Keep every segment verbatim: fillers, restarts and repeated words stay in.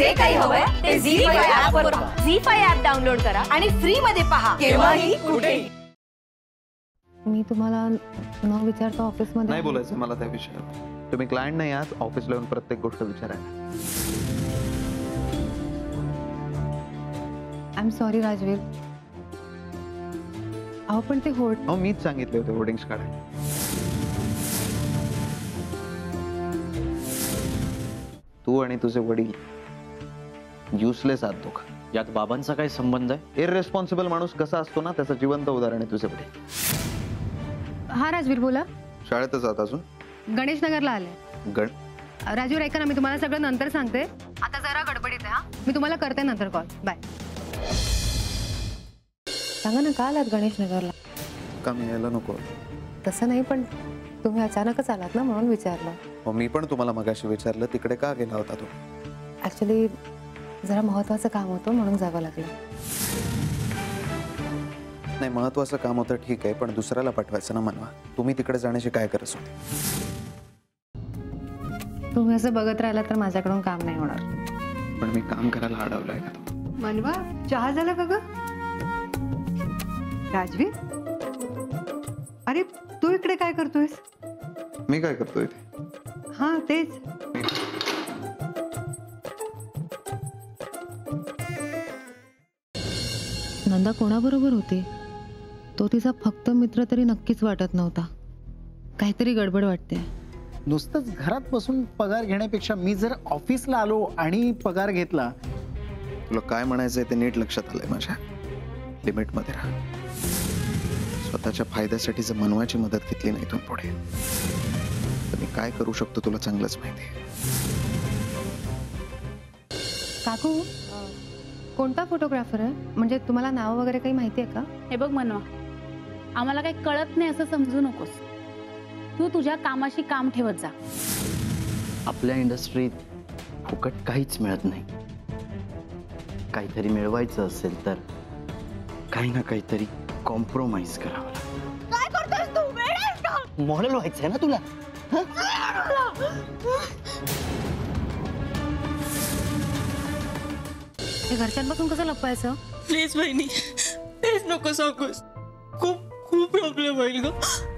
जे काही हवंय ते झी फाईव्ह ॲप वर पहा. झी फाईव्ह ॲप डाउनलोड करा आणि फ्री मध्ये पहा केव्हाही कुठेही. मी तुम्हाला न विचारता ऑफिस मध्ये नाही बोलायचं मला त्या विषयावर. तुम्ही क्लायंट नाही आज ऑफिसला येऊन प्रत्येक गोष्ट विचारायला. I am sorry Rajveer. अहो पण ते होर्ड अहो मीच सांगितले होते होर्डिंग्स काढायला. तू आणि तुझे वडील युसलेस आहात दोघं. यात बाबांचा काय संबंध आहे? इररेस्पॉन्सिबल माणूस कसा असतो ना त्याचं जिवंत उदाहरण आहे तुझे वडील. हा राजवीर बोला. शाळेतच आहात अजून? गणेश नगरला आले. गण राजवीर ऐका ना मी तुम्हाला सगळं नंतर सांगते. आता जरा गडबडीत आहे. हा मी तुम्हाला करते नंतर कॉल. बाय. सांगा ना का आलात गणेश नगरला? का मी यायला नको? तसं नाही पण तुम्ही अचानकच आलात ना म्हणून विचारलं. हो मी पण तुम्हाला मगाशी विचारलं तिकडे का गेला होता तो. ऍक्च्युली जरा महत्वाचं काम होतं म्हणून जावं लागलं. नाही महत्वाचं काम होतं ठीक आहे पण दुसऱ्याला पाठवायचं ना मनवा. तुम्ही तिकडे जाण्याची काय गरज होती? तुम्ही असं बघत राहिला तर माझ्याकडून काम नाही होणार. पण मी काम करायला अडवलंय का तो? मनवा चहा झाला का ग? राजवीर अरे तू इकडे काय करतोयस? मी काय करतोय ते? हाँ तेज नंदा कोणाबरोबर होती? तो तिचा फक्त मित्र तरी नक्कीच वाटत नव्हता. काहीतरी गडबड वाटते. नुसतंच घरात बसून पगार घेण्यापेक्षा मी जर ऑफिसला आलो आणि पगार घेतला. तुला काय म्हणायचंय ते नीट लक्षात आलंय माझ्या. लिमिट मध्ये राहा. स्वतःच्या फायद्यासाठी जर मनवाची मदत घेतली नाही तुम्ही पुढे मी काय करू शकतो तुला चांगलंच माहिती आहे. काकू कोणता फोटोग्राफर आहे? म्हणजे तुम्हाला नाव वगैरे काही माहिती आहे का? हे बघ मनवा आम्हाला काही कळत नाही असं समजू नकोस. तू तुझ्या कामाशी काम ठेवत जा. आपल्या इंडस्ट्रीत फुकट काहीच मिळत नाही. काहीतरी मिळवायचं असेल तर काही ना काहीतरी कॉम्प्रोमाइज करावं. काय करतोस तू? वेडच का? मॉडेल व्हायचंय ना तुला. घरच्यांपासून कसं लपवायचं? प्लीज बहिणी तेच नको सांगूस. खूप खूप प्रॉब्लेम होईल ग.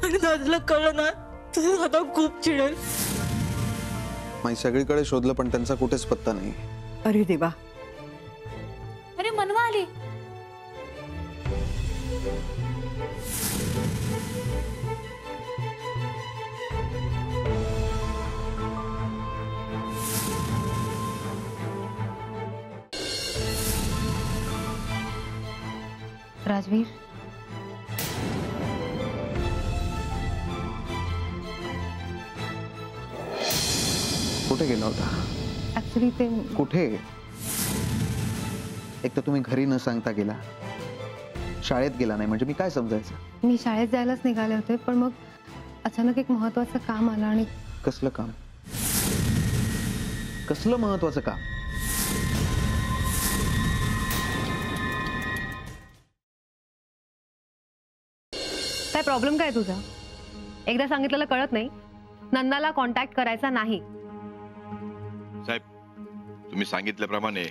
आणि दादाला कळलं ना तर दादा खूप चिडेल. मी सगळीकडे शोधलं पण त्यांचा कुठेच पत्ता नाही. अरे देवा. अरे मनवा आली. राजवीर कुठे गेला होता? ऍक्च्युली ते कुठे? एक तर तुम्ही घरी न सांगता गेला. शाळेत गेला नाही म्हणजे मी काय समजायचं? मी शाळेत जायलाच निघाले होते पण मग अचानक एक महत्वाचं काम आलं. आणि कसलं काम? कसलं महत्वाचं काम? काय प्रॉब्लेम काय तुझा? एकदा सांगितलेलं कळत नाही? नंदाला कॉन्टॅक्ट करायचा नाही. साहेब तुम्ही सांगितल्याप्रमाणे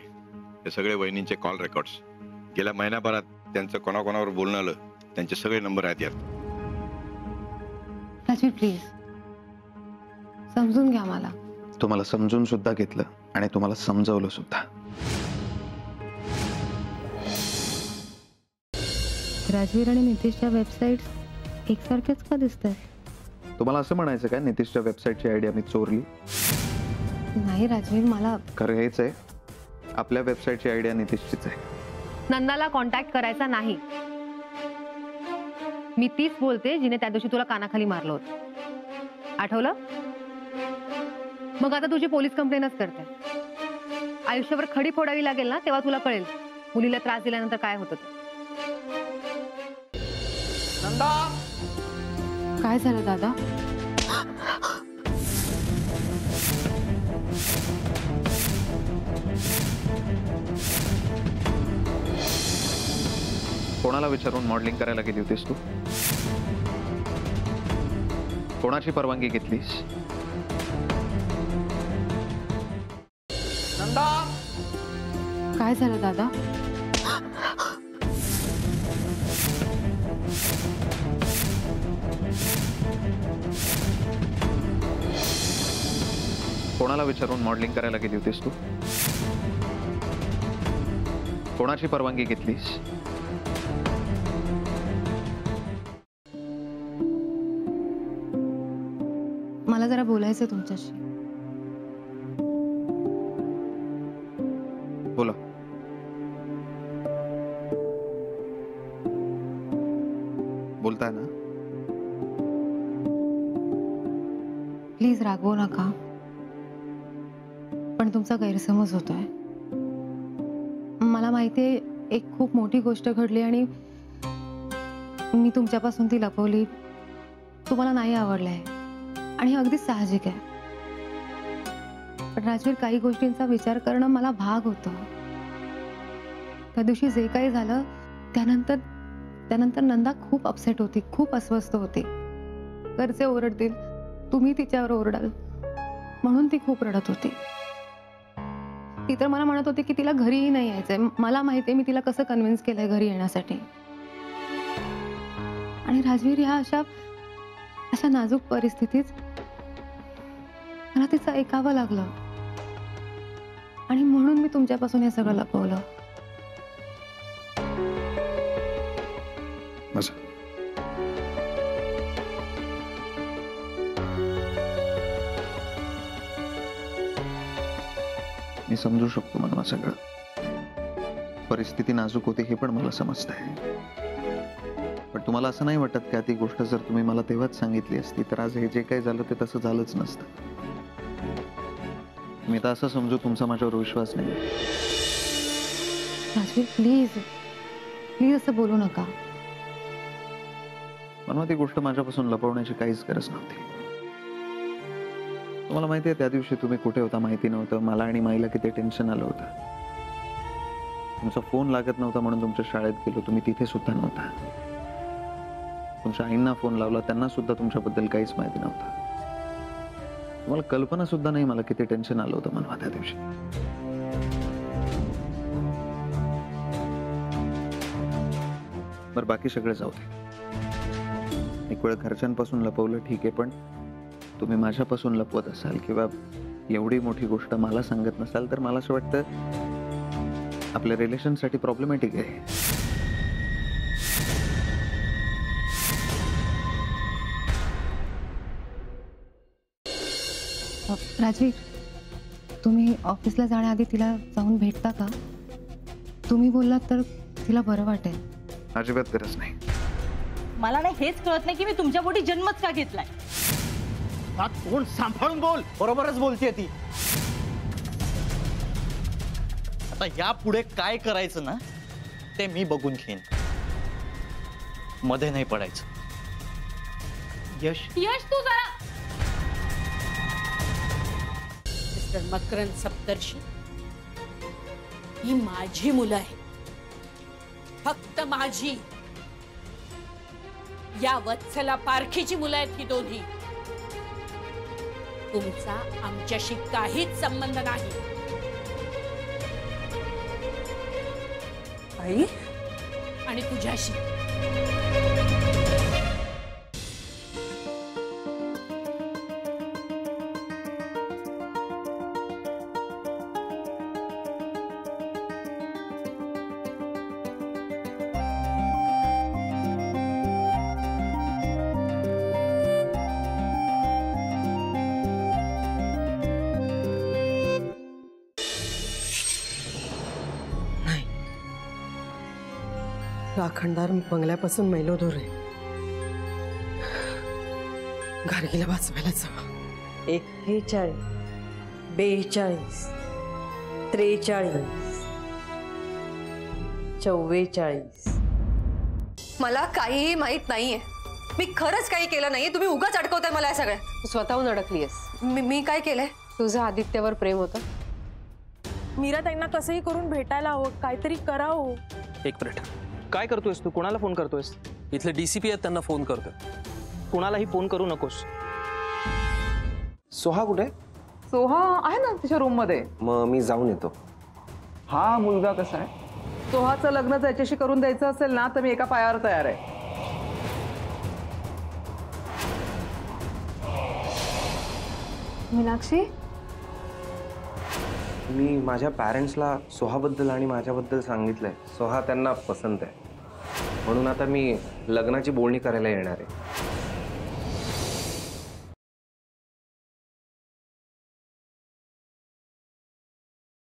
हे सगळे वहिनींचे कॉल रेकॉर्ड्स गेल्या महिनाभरात त्यांचं कोणाकोणावर बोलणं आलं त्यांचे सगळे नंबर आहेत यात. राजवीर प्लीज समजून घ्या मला. तुम्हाला समजून सुद्धा घेतलं आणि तुम्हाला समजवलं सुद्धा. राजवीर आणि नितीशच्या वेबसाईट एकसारखेच का दिसतंय? तुम्हाला असं म्हणायचं काय नितीशच्या वेबसाईटची आयडिया मी चोरली? नाही राजवीर मला खरं हेच आहे. आपल्या वेबसाईटची आयडिया नितीशचीच आहे. नंदाला कॉन्टॅक्ट करायचा नाही. मी तीच बोलते जिने त्या दिवशी तुला कानाखाली मारलं होतं. आठवलं? मग आता तुझी पोलीस कंप्लेंटच करते. आयुष्यभर खडी फोडावी लागेल ना तेव्हा तुला कळेल मुलीला त्रास दिल्यानंतर काय होतं. नंदा काय झालं दादा? कोणाला विचारून मॉडेलिंग करायला गेली होतीस तू? कोणाची परवानगी घेतलीस? नंदा काय झालं दादा? कोणाला विचारून मॉडलिंग करायला गेली होतीस तू? कोणाची परवानगी घेतलीस? मला जरा बोलायचं तुमच्याशी। बोला। बोलताय ना? प्लीज रागवू नका, पण तुमचा गैरसमज होता है। मला माहिती आहे एक खूप मोठी गोष्ट घडली आणि मी तुमच्यापासून ती लपवली, तुम्हाला नाही आवडलं आहे आणि अगदी साहजिक आहे। पण राजवीर, काही गोष्टींचा विचार करणं मला भाग होतं। त्या दिवशी जे काही झालं त्यानंतर त्यानंतर नंदा खूप अपसेट होती, खूप अस्वस्थ होती। घरचे ओरडतील, तुम्ही तिच्यावर ओरडाल म्हणून ती खूप रडत होती। ती तर मला म्हणत होती की तिला घरीही नाही यायचंय। मला माहिती आहे मी तिला कसं कन्व्हिन्स केलंय घरी येण्यासाठी। आणि राजवीर, ह्या अशा अशा नाजूक परिस्थितीत मला तिचं ऐकावं लागलं आणि म्हणून मी तुमच्यापासून हे सगळं लपवलं। मी समजू शकतो मनवा, सगळं परिस्थिती नाजूक होती हे पण मला समजत आहे। पण तुम्हाला असं नाही वाटत का ती गोष्ट जर तुम्ही मला तेव्हाच सांगितली असती तर आज हे जे काही झालं ते तसं झालंच नसतं? मी तर असं समजू तुमचा माझ्यावर विश्वास नाही। राजवीर, प्लीज प्लीज असं बोलू नका। मनवा, ती गोष्ट माझ्यापासून लपवण्याची काहीच गरज नव्हती। तुम्हाला माहिती आहे त्या दिवशी तुम्ही कुठे होता माहिती नव्हतं। मला आणि माईला किती टेन्शन आलं होतं। तुमचा फोन लागत नव्हता म्हणून तुमच्या शाळेत गेलो, तुम्ही तिथे सुद्धा नव्हता। तुमच्या आईंना फोन लावला, त्यांना सुद्धा तुमच्याबद्दल काहीच माहिती नव्हतं। तुम्हाला कल्पना सुद्धा नाही मला किती टेन्शन आलं होतं मनवा त्या दिवशी। बरं, बाकी सगळं जाऊ दे। एक वेळ घरच्यांपासून लपवलं ठीक आहे, पण तुम्ही माझ्यापासून लपवत असाल किंवा एवढी मोठी गोष्ट मला सांगत नसाल तर मला असं वाटतं आपल्या रिलेशनसाठी प्रॉब्लेमॅटिक आहे। राजवीर, तुम्ही ऑफिसला जाण्याआधी तिला जाऊन भेटता का? तुम्ही बोललात तर तिला बरं वाटेल। अजिबात गरज नाही। मला नाही, हेच कळत नाही की मी तुमच्या पोटी जन्मच का घेतलाय। तोंड सांभाळून बोल। बरोबरच बोलते ती। आता या पुढे काय करायचं ना ते मी बघून घेईन, मध्ये नाही पडायचं। यश यश तू जरा। मिस्टर मकरंद सप्तर्षी, ही माझी मुलं आहे, फक्त माझी। या वत्सला पारखीची मुलं आहेत की दोन्ही। तुमचा आमच्याशी काहीच संबंध नाही। आई, आणि तुझ्याशी। राखणदार बंगल्यापासून मैलो दूर आहे। गार्गीला वाचवायला जावं। एक्केचाळीस, बेचाळीस, त्रेचाळीस, चव्वेचाळीस। मला काहीही माहित नाहीये। मी खरंच काही केलं नाहीये। तुम्ही उगाच अडकवताय मला या सगळ्या। तू स्वतःहून अडकलीयस। मी मी काय केलंय? तुझं आदित्यवर प्रेम होतं। मीरा त्यांना कसंही करून भेटायला हवं, काहीतरी करावं। एक मिनिट, काय करतोयस तू? कोणाला फोन करतोयस? इथले डीसीपी आहेत, त्यांना फोन करतोय। कोणालाही फोन करू नकोस। सोहा कुठे? सोहा आहे ना तिच्या रूम मध्ये। मग मी जाऊन येतो। हा मुलगा कसा आहे, सोहाचं लग्न त्याच्याशी करून द्यायचं असेल ना तर मी एका पायावर तयार आहे। मीनाक्षी, मी माझ्या पॅरेंट्सला सोहाबद्दल आणि माझ्याबद्दल सांगितलंय। सोहा त्यांना पसंत आहे, म्हणून आता मी लग्नाची बोलणी करायला येणार आहे।